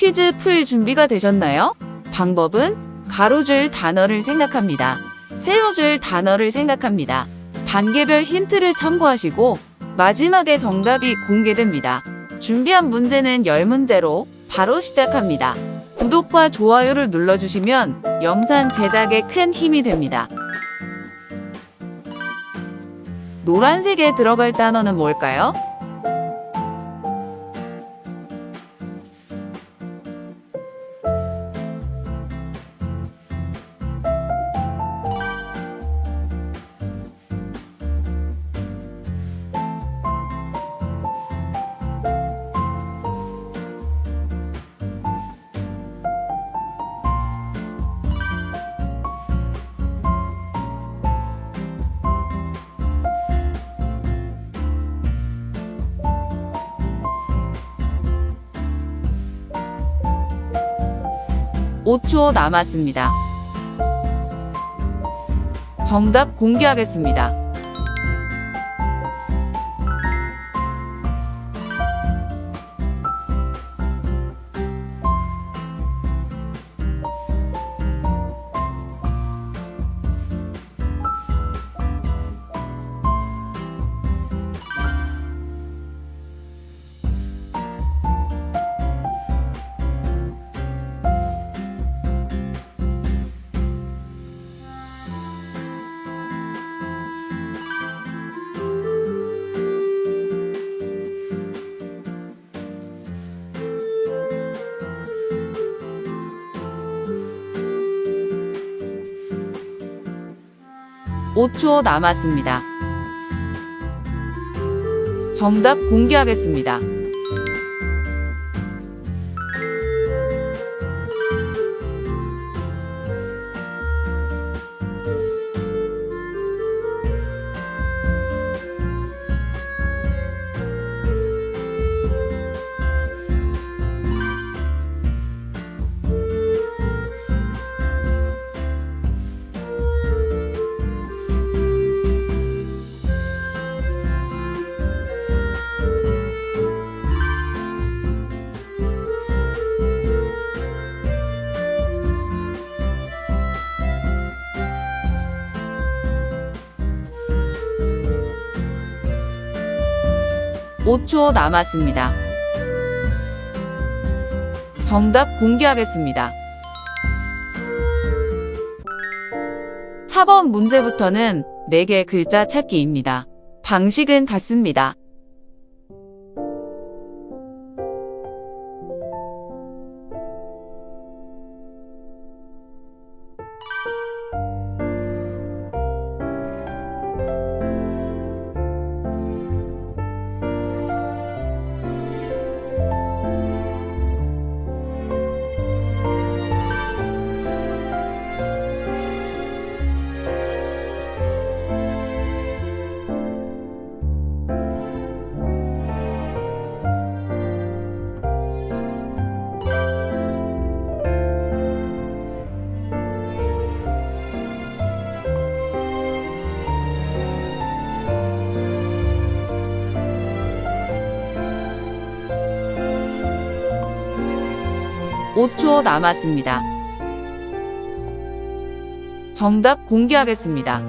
퀴즈 풀 준비가 되셨나요? 방법은 가로줄 단어를 생각합니다. 세로줄 단어를 생각합니다. 단계별 힌트를 참고하시고 마지막에 정답이 공개됩니다. 준비한 문제는 10문제로 바로 시작합니다. 구독과 좋아요를 눌러주시면 영상 제작에 큰 힘이 됩니다. 노란색에 들어갈 단어는 뭘까요? 오 초 남았습니다. 정답 공개하겠습니다. 오 초 남았습니다. 정답 공개하겠습니다. 오 초 남았습니다. 정답 공개하겠습니다. 4번 문제부터는 4개 글자 찾기입니다. 방식은 같습니다. 오 초 남았습니다. 정답 공개하겠습니다.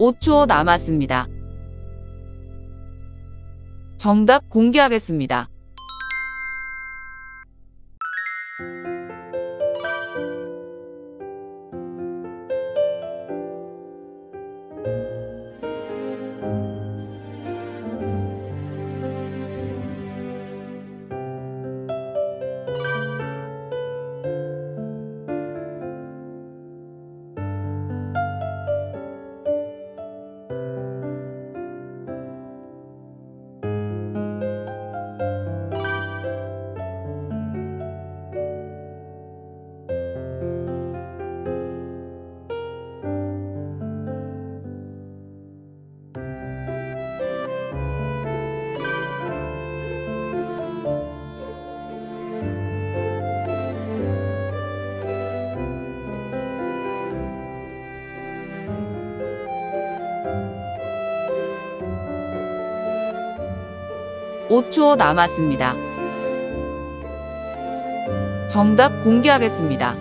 오 초 남았습니다. 정답 공개하겠습니다. 5초 남았습니다. 정답 공개하겠습니다.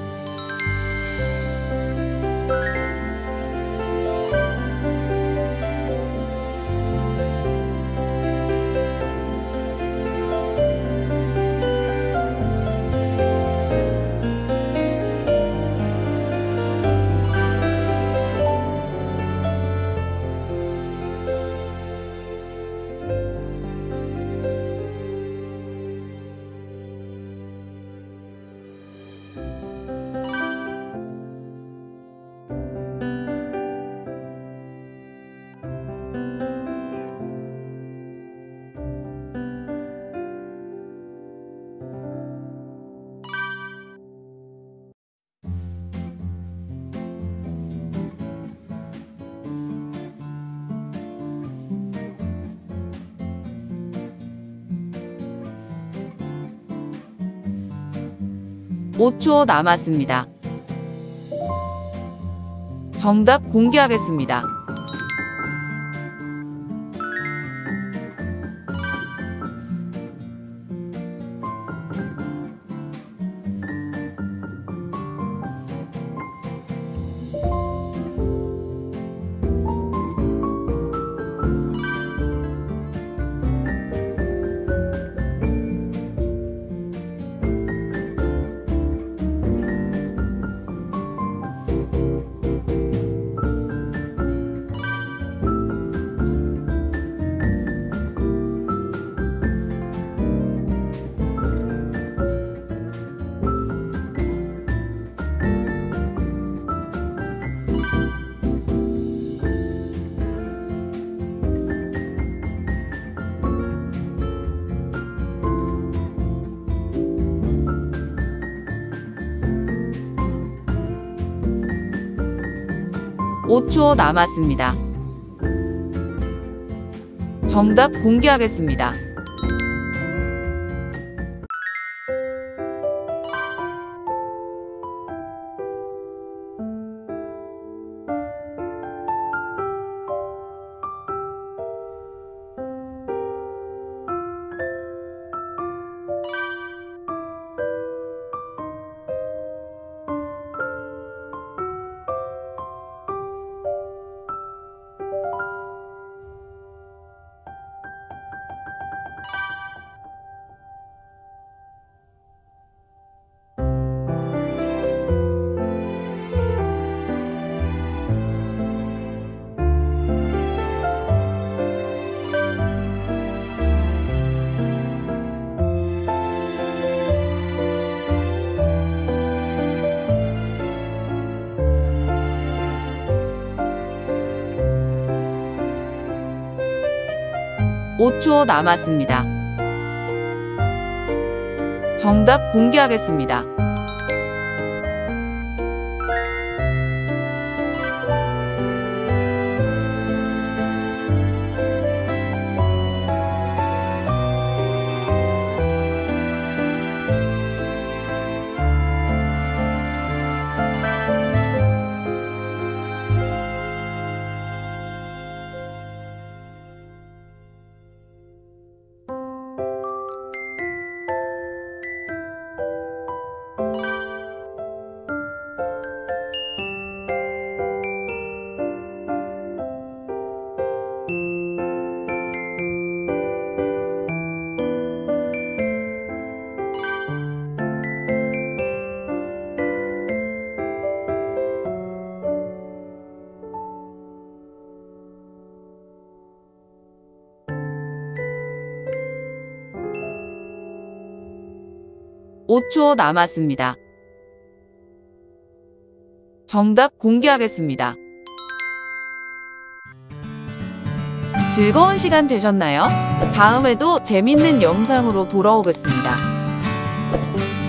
(5초) 남았습니다. 정답 공개하겠습니다. (5초) 남았습니다. 정답 공개하겠습니다. (5초) 남았습니다. 정답 공개하겠습니다. (5초) 남았습니다. 정답 공개하겠습니다. 즐거운 시간 되셨나요? 다음에도 재밌는 영상으로 돌아오겠습니다.